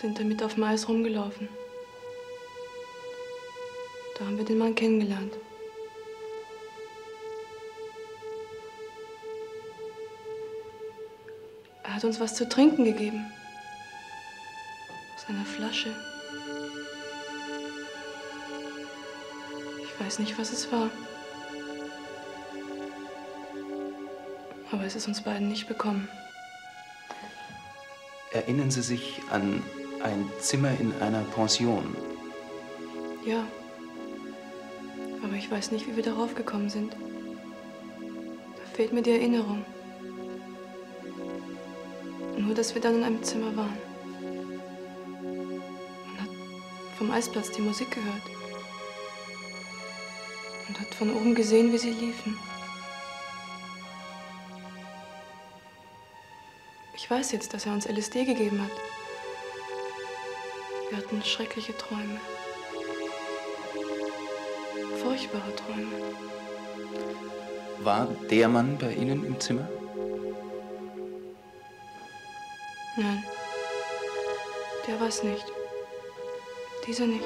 Sind damit auf dem Eis rumgelaufen. Da haben wir den Mann kennengelernt. Er hat uns was zu trinken gegeben. Aus einer Flasche. Ich weiß nicht, was es war. Aber es ist uns beiden nicht bekommen. Erinnern Sie sich an Ein Zimmer in einer Pension. Ja. Aber ich weiß nicht, wie wir darauf gekommen sind. Da fehlt mir die Erinnerung. Nur, dass wir dann in einem Zimmer waren. Man hat vom Eisplatz die Musik gehört. Und hat von oben gesehen, wie sie liefen. Ich weiß jetzt, dass er uns LSD gegeben hat. Wir hatten schreckliche Träume. Furchtbare Träume. War der Mann bei Ihnen im Zimmer? Nein. Der war es nicht. Dieser nicht.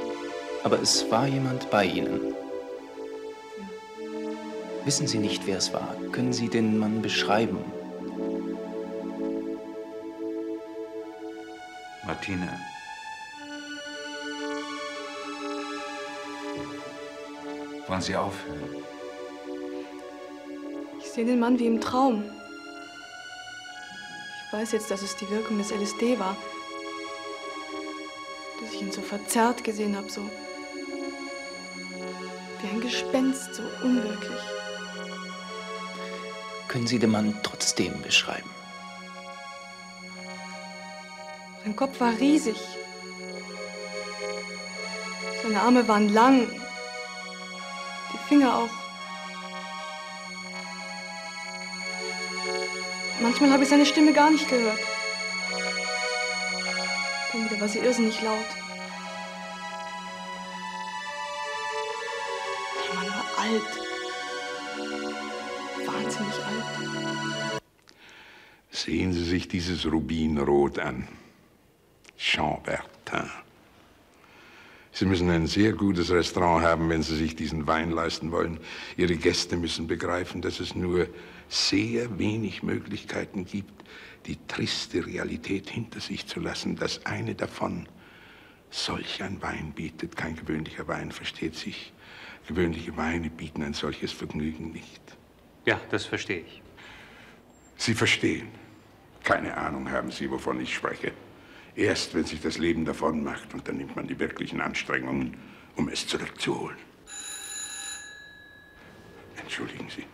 Aber es war jemand bei Ihnen. Ja. Wissen Sie nicht, wer es war? Können Sie den Mann beschreiben? Martina. Wollen Sie aufhören? Ich sehe den Mann wie im Traum. Ich weiß jetzt, dass es die Wirkung des LSD war. Dass ich ihn so verzerrt gesehen habe, so wie ein Gespenst, so unwirklich. Können Sie den Mann trotzdem beschreiben? Sein Kopf war riesig. Seine Arme waren lang. Die Finger auch. Manchmal habe ich seine Stimme gar nicht gehört. Dann wieder war sie irrsinnig laut. Der Mann war alt. Wahnsinnig alt. Sehen Sie sich dieses Rubinrot an. Chambertin. Sie müssen ein sehr gutes Restaurant haben, wenn Sie sich diesen Wein leisten wollen. Ihre Gäste müssen begreifen, dass es nur sehr wenig Möglichkeiten gibt, die triste Realität hinter sich zu lassen, dass eine davon solch ein Wein bietet. Kein gewöhnlicher Wein, versteht sich. Gewöhnliche Weine bieten ein solches Vergnügen nicht. Ja, das verstehe ich. Sie verstehen. Keine Ahnung haben Sie, wovon ich spreche. Erst, wenn sich das Leben davon macht, unternimmt man die wirklichen Anstrengungen, um es zurückzuholen. Entschuldigen Sie.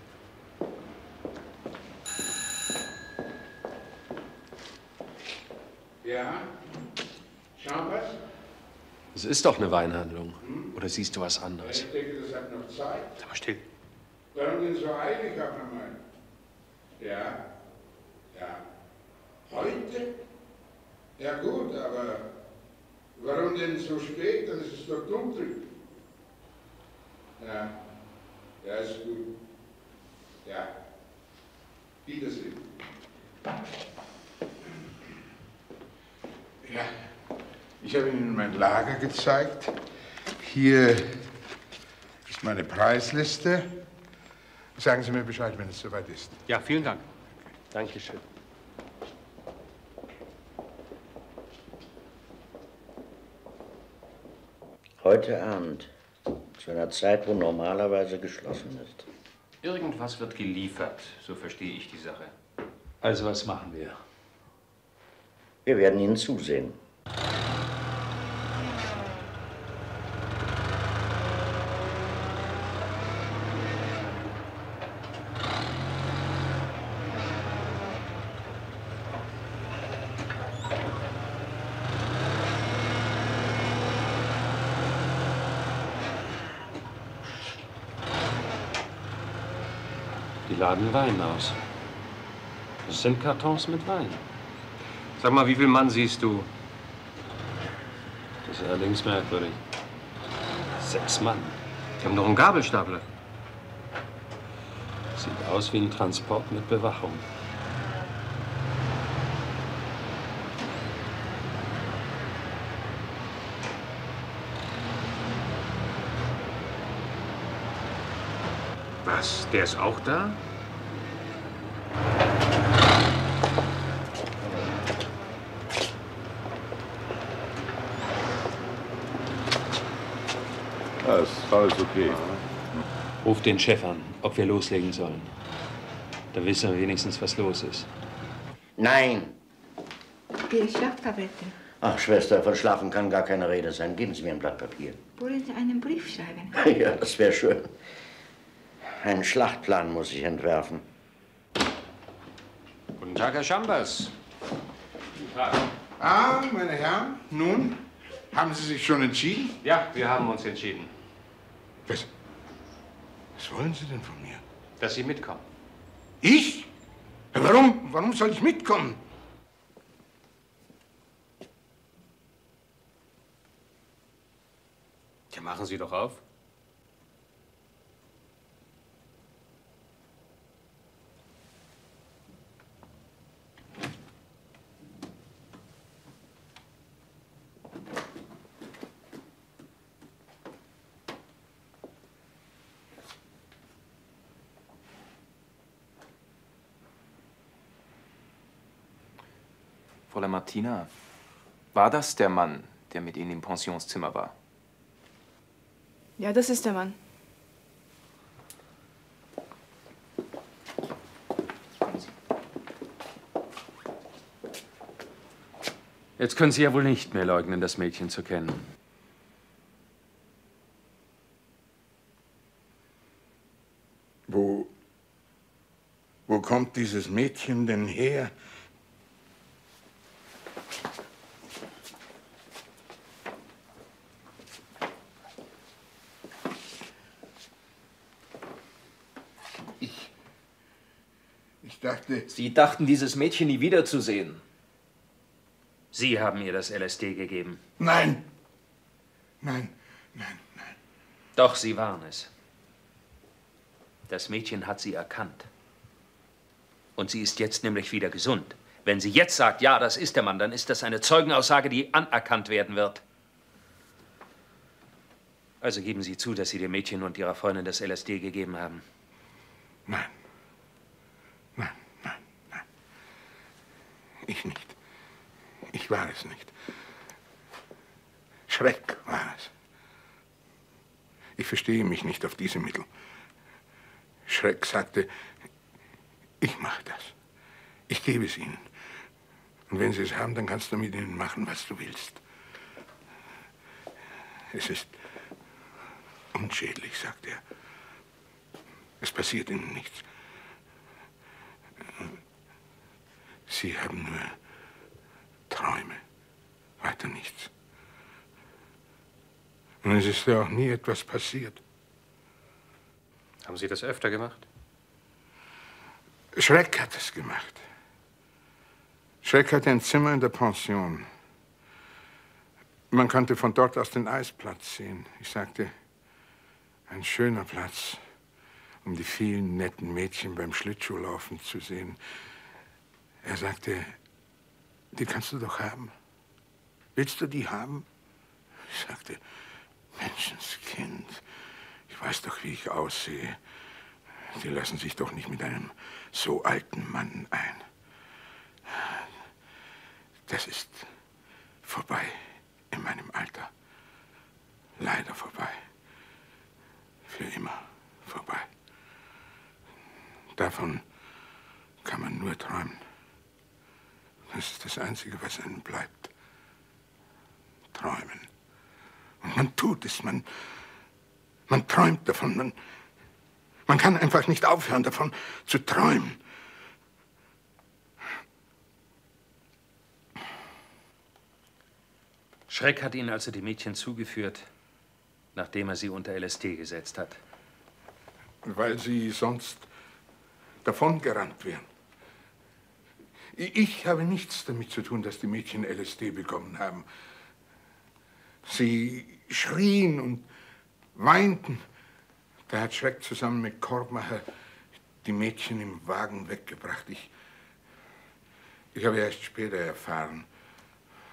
Ja? Chambers? Es ist doch eine Weinhandlung. Hm? Oder siehst du was anderes? Ich denke, das hat noch Zeit. Aber still. Warum denn so eilig, Herr Mann? Ja? Ja. Heute? Ja gut, aber warum denn so spät? Dann ist es doch dunkel. Ja, ja, ist gut. Ja, Wiedersehen. Ja, ich habe Ihnen mein Lager gezeigt. Hier ist meine Preisliste. Sagen Sie mir Bescheid, wenn es soweit ist. Ja, vielen Dank. Okay. Dankeschön. Heute Abend, zu einer Zeit, wo normalerweise geschlossen ist. Irgendwas wird geliefert, so verstehe ich die Sache. Also was machen wir? Wir werden Ihnen zusehen. Laden Wein aus. Das sind Kartons mit Wein. Sag mal, wie viel Mann siehst du? Das ist allerdings merkwürdig. 6 Mann. Die haben doch einen Gabelstapler. Sieht aus wie ein Transport mit Bewachung. Was? Der ist auch da? Das ist alles okay. Ruf den Chef an, ob wir loslegen sollen. Da wissen wir wenigstens, was los ist. Nein. Die Schlaftablette. Ach, Schwester, von Schlafen kann gar keine Rede sein. Geben Sie mir ein Blatt Papier. Wollen Sie einen Brief schreiben? Ja, das wäre schön. Einen Schlachtplan muss ich entwerfen. Guten Tag, Herr Chambers. Guten Tag. Ah, meine Herren, nun, haben Sie sich schon entschieden? Ja, wir haben uns entschieden. Was wollen Sie denn von mir? Dass Sie mitkommen. Ich? Warum soll ich mitkommen? Ja, machen Sie doch auf. Fräulein Martina, war das der Mann, der mit Ihnen im Pensionszimmer war? Ja, das ist der Mann. Jetzt können Sie ja wohl nicht mehr leugnen, das Mädchen zu kennen. Wo kommt dieses Mädchen denn her? Sie dachten, dieses Mädchen nie wiederzusehen. Sie haben ihr das LSD gegeben. Nein! Nein, nein, nein. Doch, Sie waren es. Das Mädchen hat Sie erkannt. Und sie ist jetzt nämlich wieder gesund. Wenn sie jetzt sagt, ja, das ist der Mann, dann ist das eine Zeugenaussage, die anerkannt werden wird. Also geben Sie zu, dass Sie dem Mädchen und ihrer Freundin das LSD gegeben haben. Nein. Ich nicht. Ich war es nicht. Schreck war es. Ich verstehe mich nicht auf diese Mittel. Schreck sagte, ich mache das. Ich gebe es Ihnen. Und wenn Sie es haben, dann kannst du mit Ihnen machen, was du willst. Es ist unschädlich, sagt er. Es passiert Ihnen nichts. Sie haben nur Träume, weiter nichts. Und es ist ja auch nie etwas passiert. Haben Sie das öfter gemacht? Schreck hat es gemacht. Schreck hatte ein Zimmer in der Pension. Man konnte von dort aus den Eisplatz sehen. Ich sagte, ein schöner Platz, um die vielen netten Mädchen beim Schlittschuhlaufen zu sehen. Er sagte, die kannst du doch haben. Willst du die haben? Ich sagte, Menschenskind, ich weiß doch, wie ich aussehe. Die lassen sich doch nicht mit einem so alten Mann ein. Das ist vorbei in meinem Alter. Leider vorbei. Für immer vorbei. Davon kann man nur träumen. Das ist das Einzige, was einem bleibt. Träumen. Und man tut es, man träumt davon. Man kann einfach nicht aufhören, davon zu träumen. Schreck hat Ihnen also die Mädchen zugeführt, nachdem er sie unter LSD gesetzt hat. Weil sie sonst davongerannt wären. Ich habe nichts damit zu tun, dass die Mädchen LSD bekommen haben. Sie schrien und weinten. Da hat Schreck zusammen mit Korbmacher die Mädchen im Wagen weggebracht. Ich habe erst später erfahren,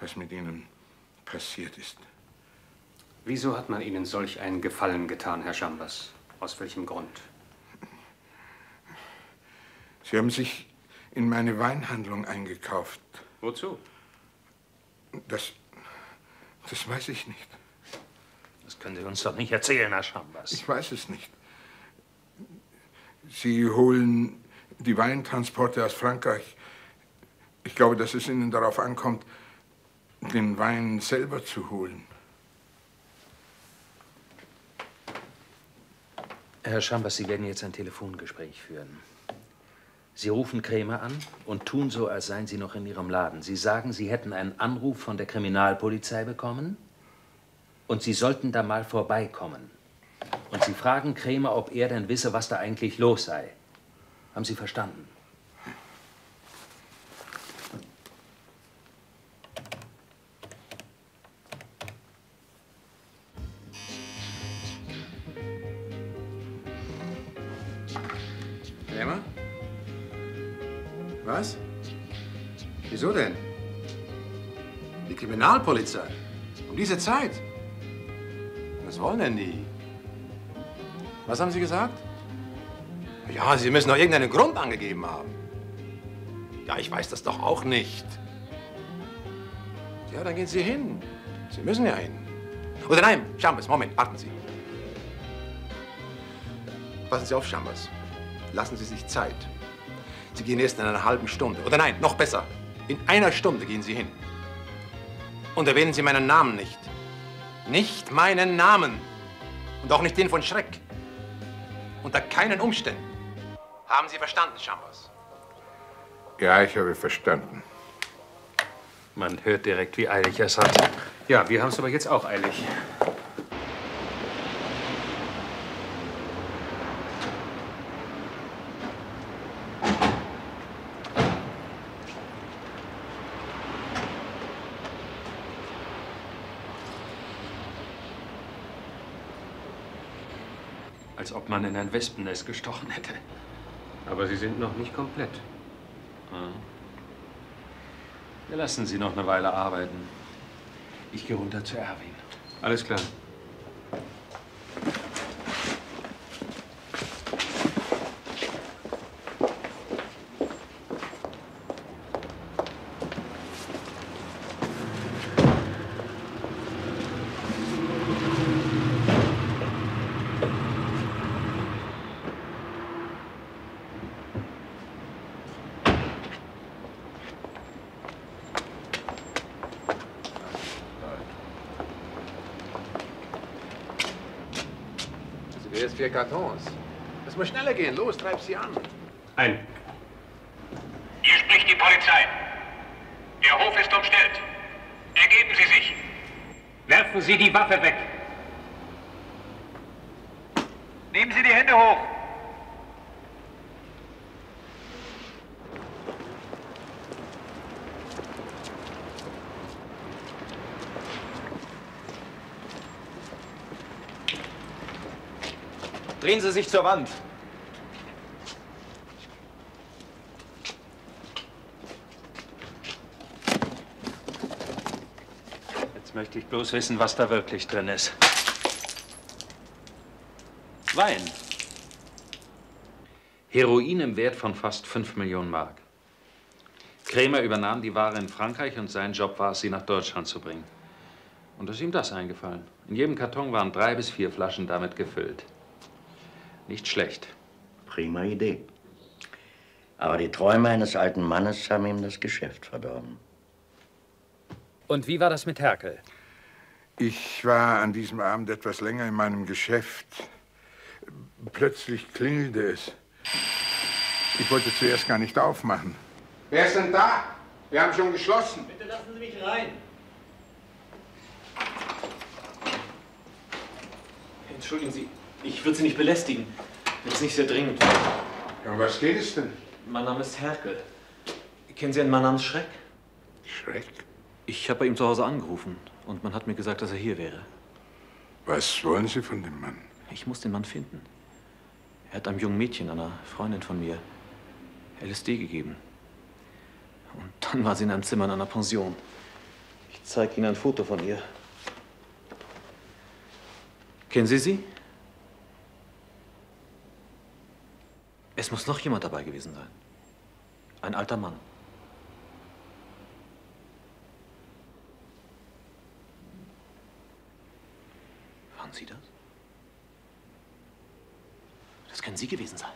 was mit ihnen passiert ist. Wieso hat man Ihnen solch einen Gefallen getan, Herr Chambers? Aus welchem Grund? Sie haben sich in meine Weinhandlung eingekauft. Wozu? Das weiß ich nicht. Das können Sie uns doch nicht erzählen, Herr Chambers. Ich weiß es nicht. Sie holen die Weintransporte aus Frankreich. Ich glaube, dass es Ihnen darauf ankommt, den Wein selber zu holen. Herr Chambers, Sie werden jetzt ein Telefongespräch führen. Sie rufen Krämer an und tun so, als seien Sie noch in Ihrem Laden. Sie sagen, Sie hätten einen Anruf von der Kriminalpolizei bekommen und Sie sollten da mal vorbeikommen. Und Sie fragen Krämer, ob er denn wisse, was da eigentlich los sei. Haben Sie verstanden? Krämer? Was? Wieso denn? Die Kriminalpolizei? Um diese Zeit? Was wollen denn die? Was haben Sie gesagt? Ja, Sie müssen doch irgendeinen Grund angegeben haben. Ja, ich weiß das doch auch nicht. Ja, dann gehen Sie hin. Sie müssen ja hin. Oder nein, Chambers, Moment, warten Sie. Passen Sie auf, Chambers. Lassen Sie sich Zeit. Sie gehen erst in einer halben Stunde. Oder nein, noch besser. In einer Stunde gehen Sie hin. Und erwähnen Sie meinen Namen nicht. Nicht meinen Namen. Und auch nicht den von Schreck. Unter keinen Umständen. Haben Sie verstanden, Chambers? Ja, ich habe verstanden. Man hört direkt, wie eilig er es hat. Ja, wir haben es aber jetzt auch eilig. Als ob man in ein Wespennest gestochen hätte. Aber Sie sind noch nicht komplett. Hm. Wir lassen Sie noch eine Weile arbeiten. Ich gehe runter zu Erwin. Alles klar. Vier Kartons. Es muss schneller gehen. Los, treib sie an. Ein. Hier spricht die Polizei. Der Hof ist umstellt. Ergeben Sie sich. Werfen Sie die Waffe weg. Nehmen Sie die Hände hoch. Drehen Sie sich zur Wand. Jetzt möchte ich bloß wissen, was da wirklich drin ist. Wein. Heroin im Wert von fast 5 Millionen Mark. Krämer übernahm die Ware in Frankreich und sein Job war es, sie nach Deutschland zu bringen. Und ist ihm das eingefallen. In jedem Karton waren 3 bis 4 Flaschen damit gefüllt. Nicht schlecht. Prima Idee. Aber die Träume eines alten Mannes haben ihm das Geschäft verdorben. Und wie war das mit Herkel? Ich war an diesem Abend etwas länger in meinem Geschäft. Plötzlich klingelte es. Ich wollte zuerst gar nicht aufmachen. Wer ist denn da? Wir haben schon geschlossen. Bitte lassen Sie mich rein. Entschuldigen Sie. Ich würde Sie nicht belästigen, wenn es nicht sehr dringend wäre. Ja, um was geht es denn? Mein Name ist Herkel. Kennen Sie einen Mann namens Schreck? Schreck? Ich habe bei ihm zu Hause angerufen und man hat mir gesagt, dass er hier wäre. Was wollen Sie von dem Mann? Ich muss den Mann finden. Er hat einem jungen Mädchen, einer Freundin von mir, LSD gegeben. Und dann war sie in einem Zimmer in einer Pension. Ich zeige Ihnen ein Foto von ihr. Kennen Sie sie? Es muss noch jemand dabei gewesen sein. Ein alter Mann. Waren Sie das? Das können Sie gewesen sein.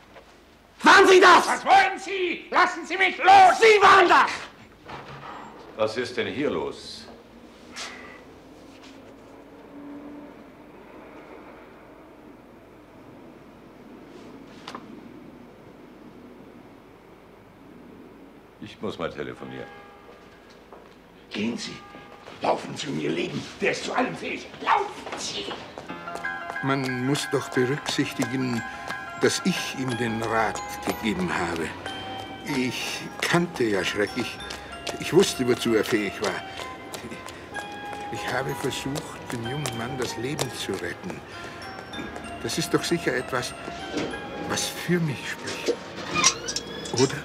Waren Sie das? Was wollen Sie? Lassen Sie mich los! Sie waren das! Was ist denn hier los? Ich muss mal telefonieren. Gehen Sie. Laufen Sie um Ihr Leben. Der ist zu allem fähig. Laufen Sie! Man muss doch berücksichtigen, dass ich ihm den Rat gegeben habe. Ich kannte ja Schreck. Ich wusste, wozu er fähig war. Ich habe versucht, dem jungen Mann das Leben zu retten. Das ist doch sicher etwas, was für mich spricht. Oder?